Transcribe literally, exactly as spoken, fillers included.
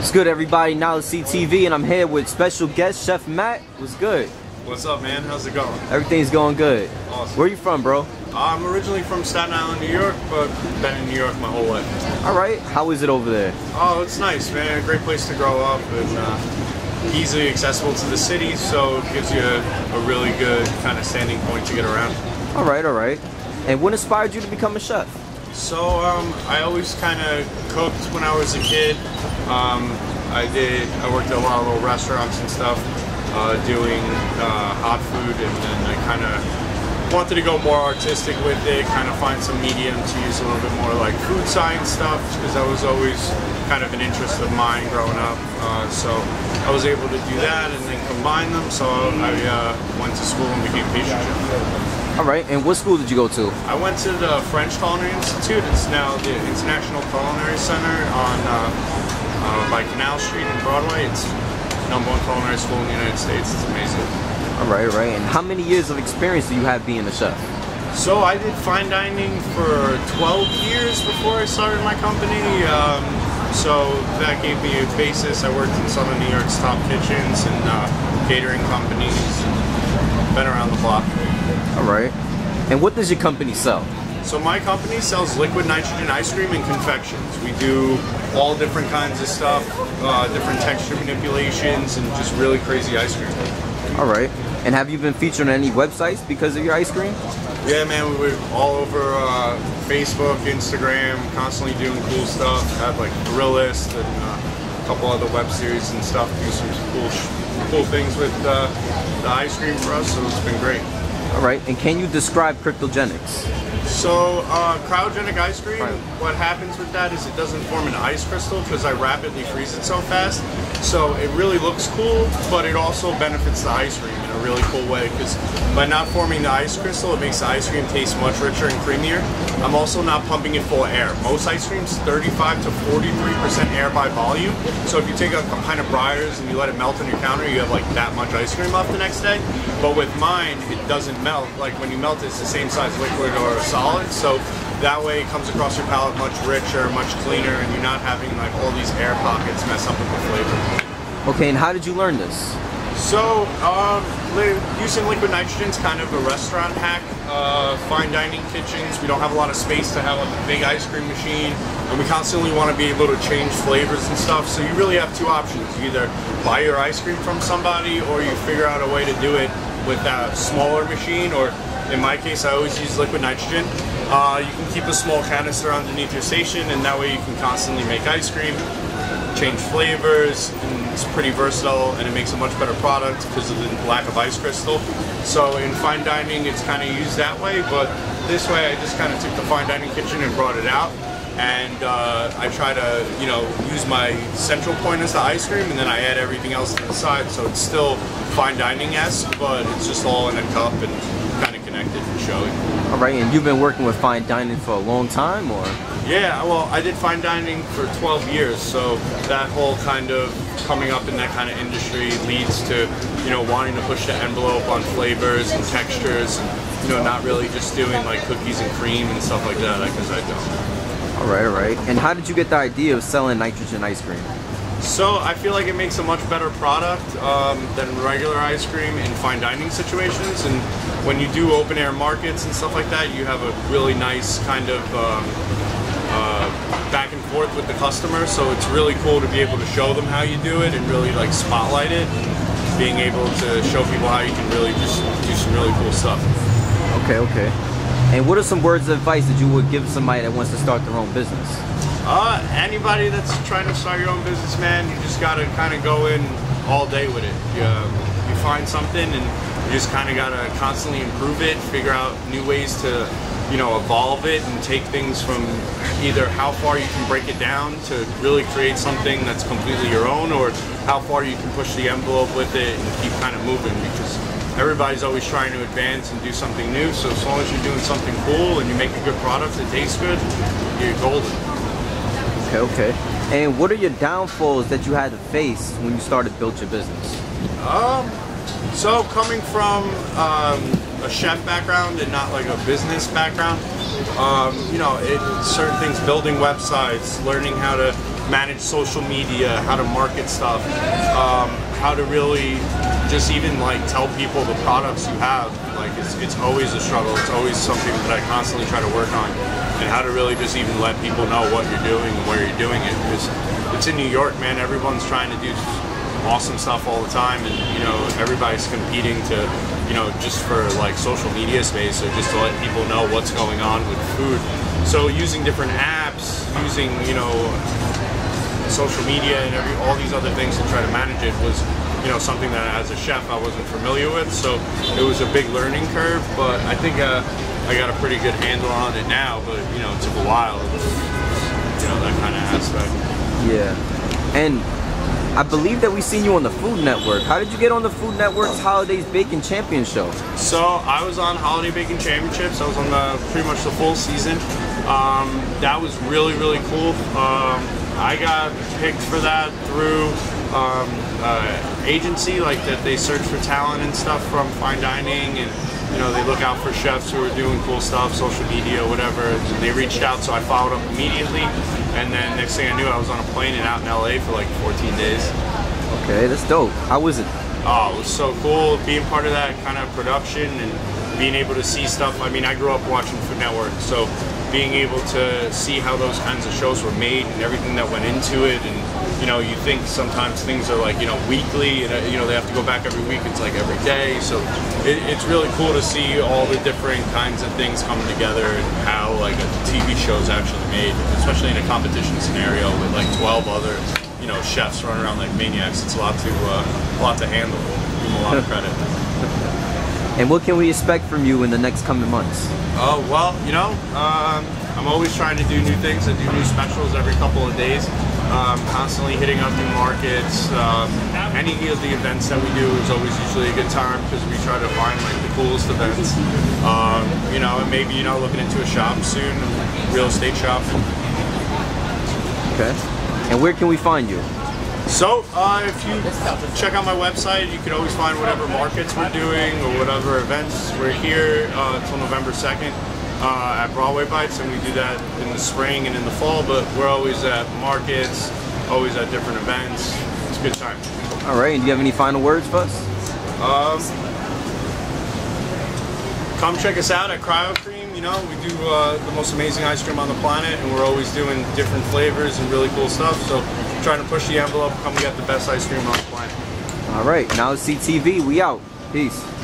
What's good, everybody? Now it's C T V, and I'm here with special guest Chef Matt. What's good? What's up, man? How's it going? Everything's going good. Awesome. Where are you from, bro? I'm originally from Staten Island, New York, but been in New York my whole life. All right. How is it over there? Oh, it's nice, man. A great place to grow up, and uh, easily accessible to the city, so it gives you a, a really good kind of standing point to get around. All right, all right. And what inspired you to become a chef? So um, I always kind of cooked when I was a kid. Um, I did. I worked at a lot of little restaurants and stuff, uh, doing uh, hot food, and then I kind of wanted to go more artistic with it. Kind of find some medium to use a little bit more like food science stuff, because that was always kind of an interest of mine growing up. Uh, so I was able to do that and then combine them. So I uh, went to school and became pastry chef. All right, and what school did you go to? I went to the French Culinary Institute. It's now the International Culinary Center on uh, uh, by Canal Street in Broadway. It's the number one culinary school in the United States. It's amazing. All right, all right. And how many years of experience do you have being a chef? So I did fine dining for twelve years before I started my company. Um, so that gave me a basis. I worked in some of New York's top kitchens and uh, catering companies. Been around the block. All right. And what does your company sell? So my company sells liquid nitrogen ice cream and confections. We do all different kinds of stuff, uh, different texture manipulations, and just really crazy ice cream. All right. And have you been featured on any websites because of your ice cream? Yeah, man. We're all over uh, Facebook, Instagram, constantly doing cool stuff. I have like Grillist and uh, a couple other web series and stuff. Do some cool sh cool things with uh, the ice cream for us, so it's been great. All right, and can you describe cryogenics? So, uh, cryogenic ice cream, right. What happens with that is it doesn't form an ice crystal because I rapidly freeze it so fast. So it really looks cool, but it also benefits the ice cream in a really cool way because by not forming the ice crystal, it makes the ice cream taste much richer and creamier. I'm also not pumping it full of air. Most ice creams, thirty-five to forty-three percent air by volume. So if you take a pint of Breyers and you let it melt on your counter, you have like that much ice cream left the next day. But with mine, it doesn't melt. Like when you melt it, it's the same size liquid or a solid. So that way it comes across your palate much richer, much cleaner, and you're not having like all these air pockets mess up with the flavor. Okay, and how did you learn this? So, um, li using liquid nitrogen is kind of a restaurant hack. Uh, fine dining kitchens, we don't have a lot of space to have a big ice cream machine, and we constantly want to be able to change flavors and stuff. So you really have two options. You either buy your ice cream from somebody, or you figure out a way to do it with a smaller machine, or in my case, I always use liquid nitrogen. Uh, you can keep a small canister underneath your station, and that way you can constantly make ice cream, change flavors, and it's pretty versatile, and it makes a much better product because of the lack of ice crystal. So in fine dining, it's kind of used that way, but this way I just kind of took the fine dining kitchen and brought it out. And uh, I try to, you know, use my central point as the ice cream, and then I add everything else to the side, so it's still fine dining-esque, but it's just all in a cup and kind of connected and showing. All right, and you've been working with fine dining for a long time, or? Yeah, well, I did fine dining for twelve years, so that whole kind of coming up in that kind of industry leads to, you know, wanting to push the envelope on flavors and textures, and, you know, not really just doing like cookies and cream and stuff like that, because I don't. All right, all right. And how did you get the idea of selling nitrogen ice cream? So I feel like it makes a much better product um, than regular ice cream in fine dining situations. And when you do open air markets and stuff like that, you have a really nice kind of um, uh, back and forth with the customer. So it's really cool to be able to show them how you do it and really like spotlight it. And being able to show people how you can really just do some really cool stuff. Okay, okay. And what are some words of advice that you would give somebody that wants to start their own business? Uh, anybody that's trying to start your own business, man, you just gotta kind of go in all day with it. You, uh, you find something and you just kind of gotta constantly improve it, figure out new ways to, you know, evolve it and take things from either how far you can break it down to really create something that's completely your own, or how far you can push the envelope with it and keep kind of moving, because everybody's always trying to advance and do something new, so as long as you're doing something cool and you make a good product that tastes good, you're golden. Okay, okay. And what are your downfalls that you had to face when you started built your business? Um, so coming from um, a chef background and not like a business background, um, you know, it, certain things, building websites, learning how to manage social media, how to market stuff, um, how to really just even like tell people the products you have. Like it's, it's always a struggle. It's always something that I constantly try to work on, and how to really just even let people know what you're doing and where you're doing it. Because it's in New York, man. Everyone's trying to do awesome stuff all the time, and you know, everybody's competing to, you know, just for like social media space, or just to let people know what's going on with food. So using different apps, using, you know, social media and every, all these other things to try to manage it was, you know, something that as a chef I wasn't familiar with. So it was a big learning curve, but I think uh, I got a pretty good handle on it now. But you know, it took a while, you know, that kind of aspect. Yeah, and I believe that we seen you on the Food Network. How did you get on the Food Network's Holiday Baking Championship? So I was on Holiday Baking Championships. I was on the pretty much the full season. Um, that was really, really cool. Um, I got picked for that through um, uh, agency, like that they search for talent and stuff from fine dining, and you know, they look out for chefs who are doing cool stuff, social media, whatever. And they reached out, so I followed up immediately. And then next thing I knew, I was on a plane and out in L A for like fourteen days. Okay, that's dope. How was it? Oh, it was so cool being part of that kind of production and being able to see stuff. I mean, I grew up watching Food Network, so being able to see how those kinds of shows were made and everything that went into it. And you know, you think sometimes things are like, you know, weekly, and you know, they have to go back every week. It's like every day. So it, it's really cool to see all the different kinds of things coming together and how like a T V show is actually made, especially in a competition scenario with like twelve other, you know, chefs running around like maniacs. It's a lot to uh, a lot to handle. Give them a lot of credit. And what can we expect from you in the next coming months? Oh, well, you know, um, I'm always trying to do new things and do new specials every couple of days. Um, constantly hitting up new markets. Um, any of the events that we do is always usually a good time because we try to find like the coolest events. Um, you know, and maybe, you know, looking into a shop soon, a real estate shop. Okay. And where can we find you? So, uh, if you check out my website, you can always find whatever markets we're doing or whatever events. We're here uh, until November second uh, at Broadway Bites, and we do that in the spring and in the fall, but we're always at markets, always at different events. It's a good time. All right, and do you have any final words for us? Um, come check us out at Cryo Cream. You know, we do uh, the most amazing ice cream on the planet, and we're always doing different flavors and really cool stuff. So, trying to push the envelope, come get the best ice cream on the planet. All right, now it's C T V, we out. Peace.